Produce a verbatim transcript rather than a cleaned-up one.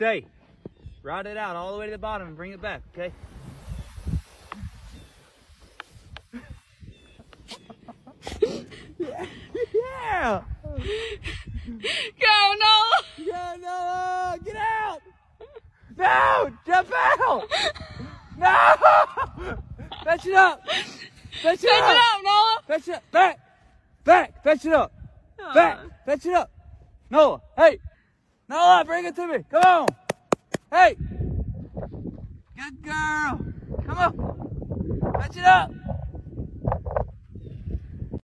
Stay. Ride it out all the way to the bottom and bring it back, okay? Yeah. Yeah. Go, Noah! Go, Noah! Get out! No! Jump out! No! Fetch it up! Fetch it, it up, Noah! Fetch it up! Back! Back! Fetch it up! Aww. Back! Fetch it up! Noah! Hey! Noah, bring it to me! Come on! Hey! Good girl! Come on! Fetch it up!